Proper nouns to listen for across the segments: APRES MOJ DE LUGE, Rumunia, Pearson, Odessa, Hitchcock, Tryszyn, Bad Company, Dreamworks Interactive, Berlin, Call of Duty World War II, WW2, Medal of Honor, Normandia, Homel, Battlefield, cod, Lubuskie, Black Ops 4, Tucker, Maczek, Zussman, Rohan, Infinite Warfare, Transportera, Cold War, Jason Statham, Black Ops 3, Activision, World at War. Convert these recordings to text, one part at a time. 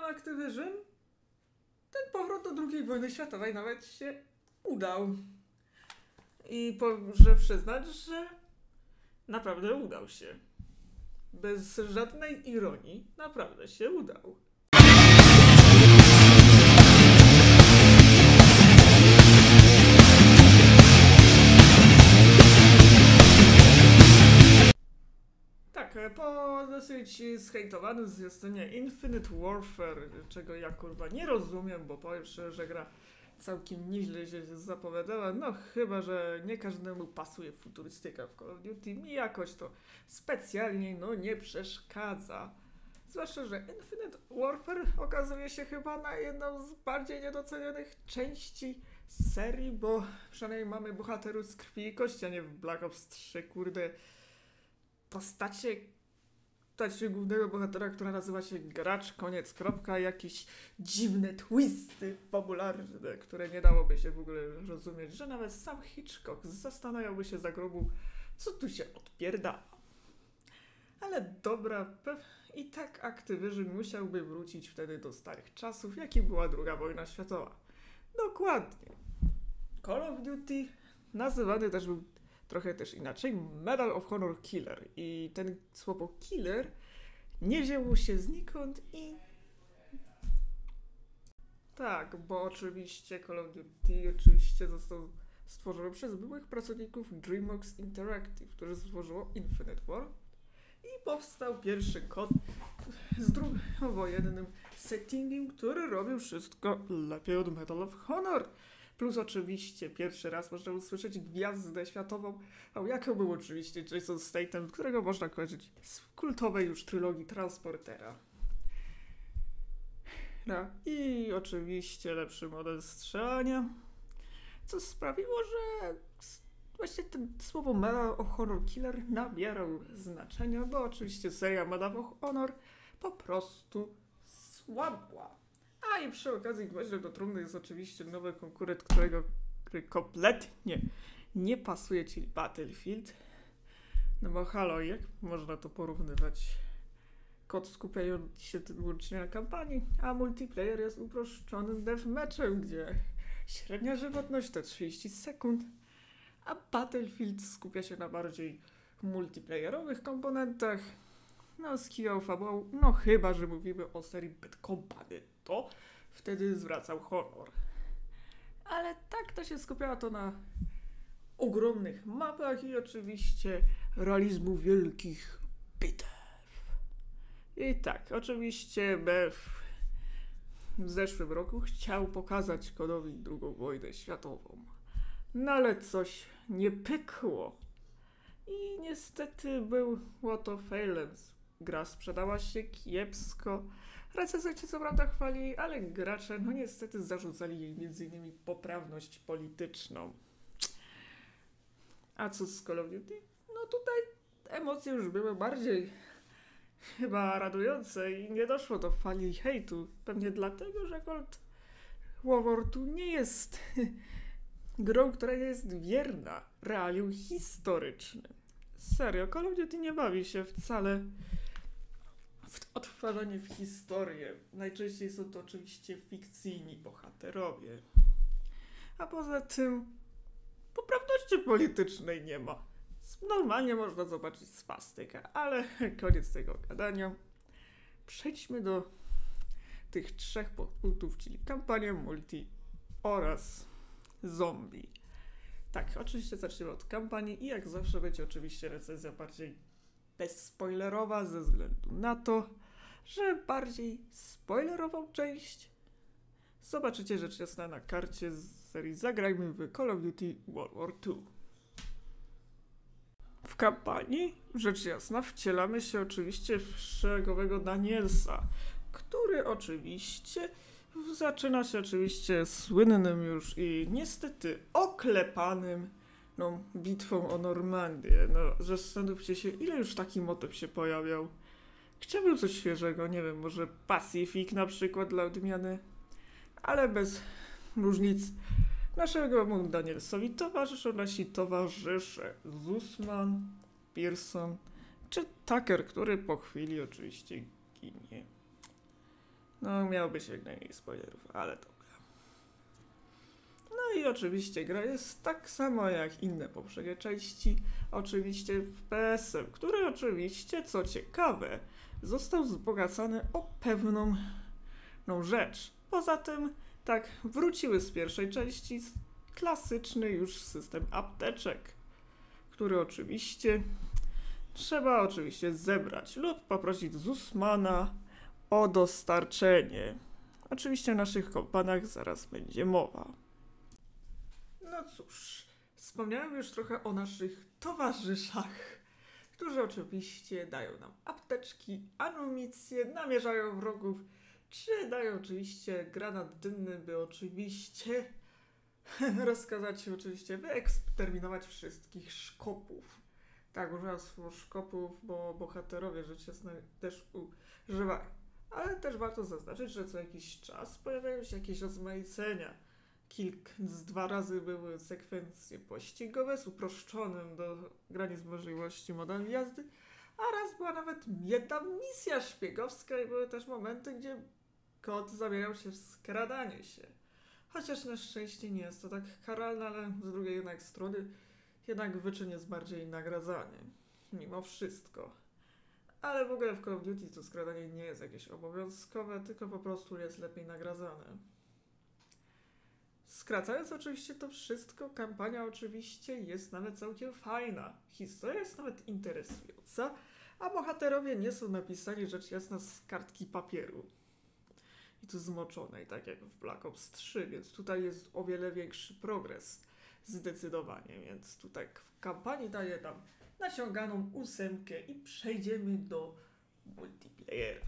plan Activision, ten powrót do II wojny światowej nawet się udał. I muszę przyznać, że naprawdę udał się. Bez żadnej ironii, naprawdę się udał. Tak, po dosyć zhejtowanym zwiastunie Infinite Warfare, czego ja kurwa nie rozumiem, bo powiem szczerze, że gra całkiem nieźle się zapowiadała, no chyba że nie każdemu pasuje futurystyka w Call of Duty, mi jakoś to specjalnie no nie przeszkadza. Zwłaszcza, że Infinite Warfare okazuje się chyba na jedną z bardziej niedocenionych części serii, bo przynajmniej mamy bohaterów z krwi i kości, a nie w Black Ops 3, kurde, postacie głównego bohatera, która nazywa się gracz, koniec, kropka, jakieś dziwne twisty fabularne, które nie dałoby się w ogóle rozumieć, że nawet sam Hitchcock zastanawiałby się za grobu, co tu się odpierda. Ale dobra, i tak Activision musiałby wrócić wtedy do starych czasów, jaki była II wojna światowa. Dokładnie. Call of Duty nazywany też był trochę też inaczej, Medal of Honor Killer. I ten słowo killer nie wzięło się znikąd i... Tak, bo oczywiście Call of Duty oczywiście został stworzony przez byłych pracowników Dreamworks Interactive, które stworzyło Infinite War. I powstał pierwszy kod z drugowojennym settingiem, który robił wszystko lepiej od Medal of Honor. Plus oczywiście pierwszy raz można usłyszeć gwiazdę światową, jaką był oczywiście Jason Statham, którego można kojarzyć z kultowej już trylogii Transportera. No i oczywiście lepszy model strzelania, co sprawiło, że właśnie to słowo Medal of Honor Killer nabierał znaczenia, bo oczywiście seria Medal of Honor po prostu słabła. A i przy okazji gwoździem do trumny jest oczywiście nowy konkurent, którego kompletnie nie pasuje, czyli Battlefield. No bo halo, jak można to porównywać? Kod skupia się wyłącznie na kampanii, a multiplayer jest uproszczonym deathmatchem, gdzie średnia żywotność to 30 sekund, a Battlefield skupia się na bardziej multiplayerowych komponentach. No z kijał fabułą, no chyba że mówimy o serii Bad Company, to wtedy zwracał honor. Ale tak to się skupiało to na ogromnych mapach i oczywiście realizmu wielkich bitew. I tak, oczywiście w zeszłym roku chciał pokazać kodowi II wojnę światową. No ale coś nie pykło. I niestety było to failem. Gra sprzedała się kiepsko. Recenzenci co prawda chwalili, ale gracze no niestety zarzucali jej m.in. poprawność polityczną. A co z Call of Duty? No tutaj emocje już były bardziej chyba radujące i nie doszło do fali hejtu. Pewnie dlatego, że Cold War tu nie jest grą, która jest wierna realium historycznym. Serio, Call of Duty nie bawi się wcale w odtwarzanie w historię. Najczęściej są to oczywiście fikcyjni bohaterowie. A poza tym poprawności politycznej nie ma. Normalnie można zobaczyć swastykę, ale koniec tego gadania. Przejdźmy do tych trzech punktów, czyli kampania, multi oraz zombie. Tak, oczywiście zaczniemy od kampanii i jak zawsze będzie oczywiście recenzja bardziej bezspoilerowa ze względu na to, że bardziej spoilerową część zobaczycie rzecz jasna na karcie z serii Zagrajmy w Call of Duty World War II. W kampanii, rzecz jasna, wcielamy się oczywiście w szeregowego Danielsa, który oczywiście zaczyna się oczywiście słynnym już i niestety oklepanym bitwą o Normandię. No, zastanówcie się, ile już taki motyw się pojawiał. Chciałbym coś świeżego, nie wiem, może Pacyfik na przykład dla odmiany, ale bez różnic. Naszemu Danielsowi towarzyszą nasi towarzysze Zussman, Pearson czy Tucker, który po chwili oczywiście ginie. No, miało być jak najmniej spoilerów, ale dobra. No i oczywiście gra jest tak samo jak inne poprzednie części, oczywiście FPS-em, który oczywiście, co ciekawe, został wzbogacany o pewną rzecz. Poza tym, tak, wróciły z pierwszej części klasyczny już system apteczek, który oczywiście trzeba zebrać lub poprosić Zussmana o dostarczenie. Oczywiście o naszych kompanach zaraz będzie mowa. No cóż, wspomniałem już trochę o naszych towarzyszach, którzy oczywiście dają nam apteczki, amunicję, namierzają wrogów, czy dają oczywiście granat dymny, by oczywiście rozkazać wyeksterminować wszystkich szkopów. Tak, używam słów szkopów, bo bohaterowie rzecz jasna też używają. Ale też warto zaznaczyć, że co jakiś czas pojawiają się jakieś rozmaicenia. Dwa razy były sekwencje pościgowe z uproszczonym do granic możliwości modelem jazdy, a raz była nawet jedna misja szpiegowska i były też momenty, gdzie kot zabierał się w skradanie się. Chociaż na szczęście nie jest to tak karalne, ale z drugiej jednak strony wyczyn jest bardziej nagradzany. Mimo wszystko. Ale w ogóle w Call of Duty to skradanie nie jest jakieś obowiązkowe, tylko po prostu jest lepiej nagradzane. Skracając oczywiście to wszystko, kampania oczywiście jest nawet całkiem fajna. Historia jest nawet interesująca, a bohaterowie nie są napisani rzecz jasna z kartki papieru. I tu zmoczonej, tak jak w Black Ops 3, więc tutaj jest o wiele większy progres. Zdecydowanie, więc tutaj w kampanii daję tam naciąganą 8 i przejdziemy do multiplayera.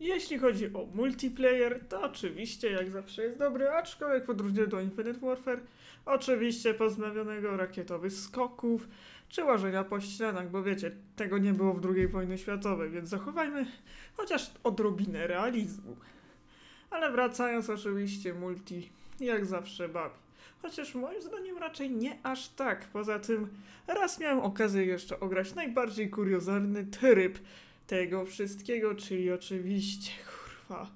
Jeśli chodzi o multiplayer, to oczywiście jak zawsze jest dobry, aczkolwiek w odróżnieniu do Infinite Warfare, oczywiście pozbawionego rakietowych skoków czy łażenia po ścianach, bo wiecie, tego nie było w II wojnie światowej, więc zachowajmy chociaż odrobinę realizmu. Ale wracając, oczywiście multi jak zawsze bawi. Chociaż moim zdaniem raczej nie aż tak. Poza tym raz miałem okazję jeszcze ograć najbardziej kuriozalny tryb tego wszystkiego, czyli oczywiście, kurwa,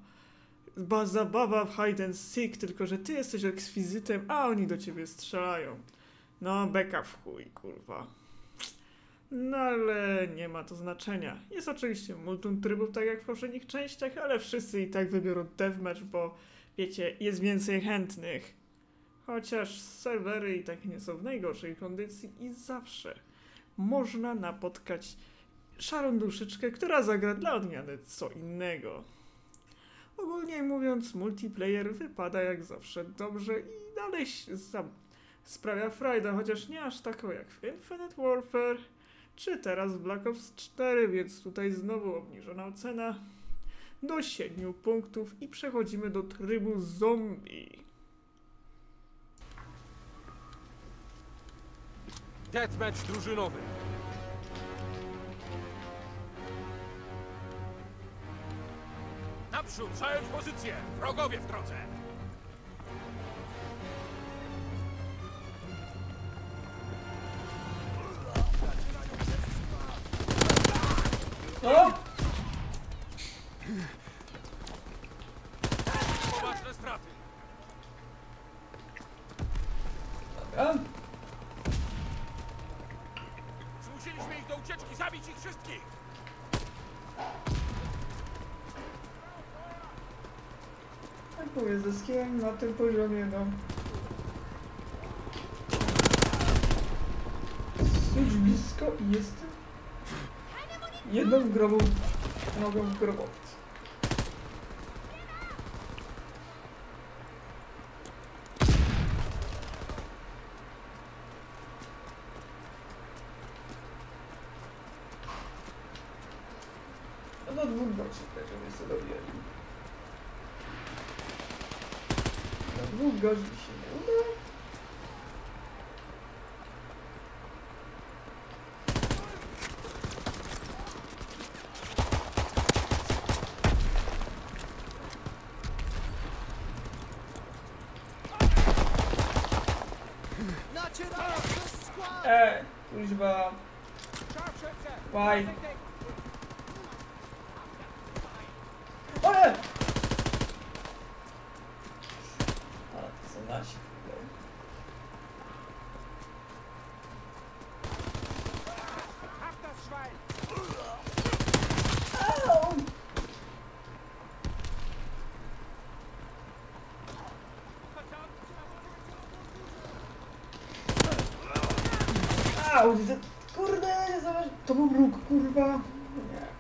zabawa w hide and seek, tylko że ty jesteś ekswizytem, a oni do ciebie strzelają. No, beka w chuj, kurwa. No ale nie ma to znaczenia. Jest oczywiście multum trybów, tak jak w poprzednich częściach, ale wszyscy i tak wybiorą deathmatch, bo wiecie, jest więcej chętnych. Chociaż serwery i tak nie są w najgorszej kondycji i zawsze można napotkać szarą duszyczkę, która zagra dla odmiany co innego. Ogólnie mówiąc, multiplayer wypada jak zawsze dobrze i dalej sprawia frajdę, chociaż nie aż taką jak w Infinite Warfare, czy teraz w Black Ops 4, więc tutaj znowu obniżona ocena do 7 punktów i przechodzimy do trybu zombie. Deathmatch drużynowy. Naprzód, zająć pozycję! Wrogowie w drodze! O! Poważne straty! Dobra. Zmusiliśmy ich do ucieczki, zabić ich wszystkich! Ze skillem na tym poziomie, no. Suć blisko i jestem jedną grobą, nogą w grobowcu. No do dwóch gości też, żeby sobie dobijali. Dwóch godzin się nie uda. Kuźba. Łaj. O nie! aut, kurde, zobacz, to był róg, kurwa. Tak.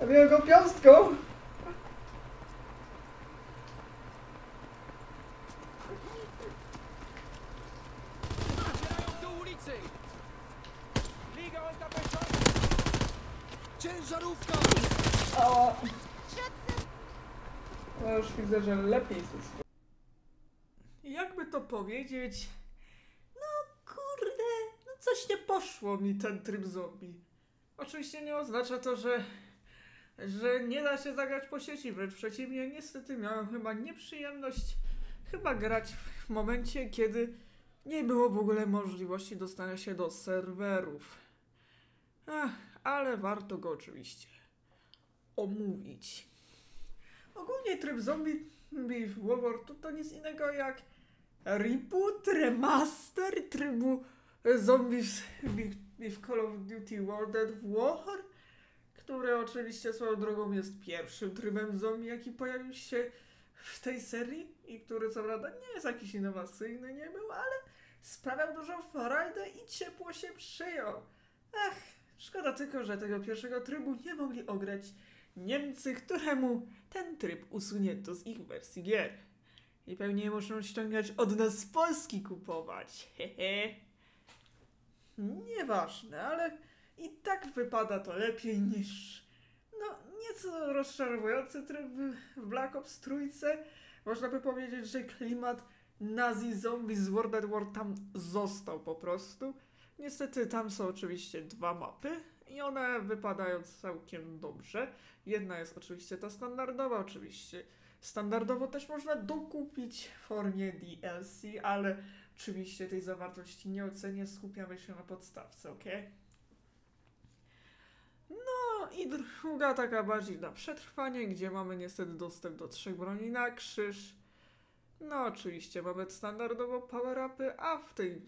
Zabiłem go piąstką! O! No już widzę, że lepiej słyszę. Jakby to powiedzieć... No kurde... No coś nie poszło mi ten tryb zombie. Oczywiście nie oznacza to, że nie da się zagrać po sieci, wręcz przeciwnie, niestety miałem chyba nieprzyjemność grać w momencie, kiedy nie było w ogóle możliwości dostania się do serwerów. Ach, ale warto go oczywiście omówić. Ogólnie tryb zombie w World War II to nic innego jak reboot, remaster trybu zombie w Call of Duty World at War, które oczywiście swoją drogą jest pierwszym trybem zombie, jaki pojawił się w tej serii i który co prawda nie jest jakiś innowacyjny, nie był, ale sprawiał dużą frajdę i ciepło się przyjął. Ach, szkoda tylko, że tego pierwszego trybu nie mogli ograć Niemcy, któremu ten tryb usunięto z ich wersji gier. I pewnie muszą ściągać od nas z Polski kupować, hehe. Nieważne, ale... I tak wypada to lepiej niż, no, nieco rozczarowujący tryb w Black Ops 3. Można by powiedzieć, że klimat nazi-zombie z World at War tam został po prostu. Niestety tam są oczywiście dwa mapy i one wypadają całkiem dobrze. Jedna jest oczywiście ta standardowa, oczywiście. Standardowo też można dokupić w formie DLC, ale oczywiście tej zawartości nie ocenię, skupiamy się na podstawce, ok? No i druga taka bardziej na przetrwanie, gdzie mamy niestety dostęp do 3 broni na krzyż. No oczywiście mamy standardowo power-upy, a w tej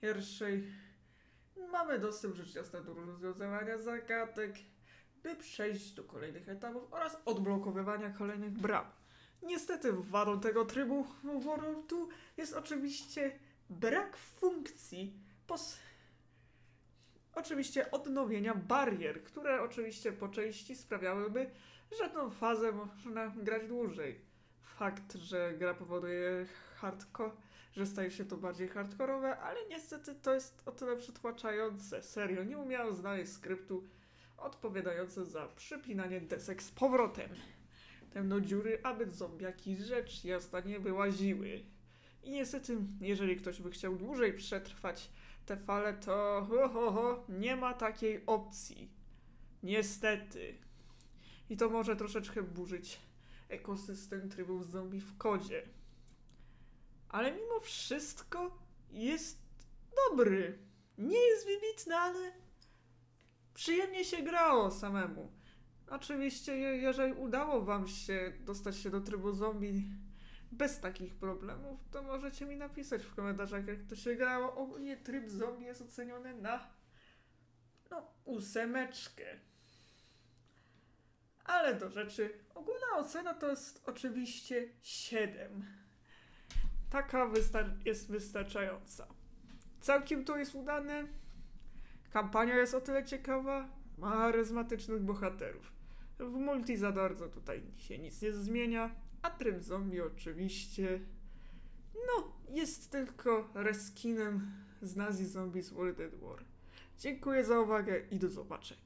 pierwszej mamy dostęp rzecz jasna do rozwiązywania zagadek, by przejść do kolejnych etapów oraz odblokowywania kolejnych bram. Niestety wadą tego trybu tu jest oczywiście brak funkcji oczywiście odnowienia barier, które oczywiście po części sprawiałyby, że tą fazę można grać dłużej. Fakt, że gra powoduje hardcore, że staje się to bardziej hardkorowe, ale niestety to jest o tyle przytłaczające. Serio, nie umiałem znaleźć skryptu odpowiadające za przypinanie desek z powrotem do dziury, aby zombiaki rzecz jasna nie wyłaziły. I niestety, jeżeli ktoś by chciał dłużej przetrwać te fale, to nie ma takiej opcji. Niestety. I to może troszeczkę burzyć ekosystem trybów zombie w kodzie. Ale mimo wszystko jest dobry. Nie jest wybitny, ale przyjemnie się grało samemu. Oczywiście, jeżeli udało wam się dostać się do trybu zombie bez takich problemów, to możecie mi napisać w komentarzach, jak to się grało. Ogólnie tryb zombie jest oceniony na, no, 8. Ale do rzeczy, ogólna ocena to jest oczywiście 7. Taka jest wystarczająca. Całkiem to jest udane. Kampania jest o tyle ciekawa. Ma charyzmatycznych bohaterów. W multi za bardzo tutaj się nic nie zmienia. A tryb zombie oczywiście, no, jest tylko reskinem z nazi zombie z World at War. Dziękuję za uwagę i do zobaczenia.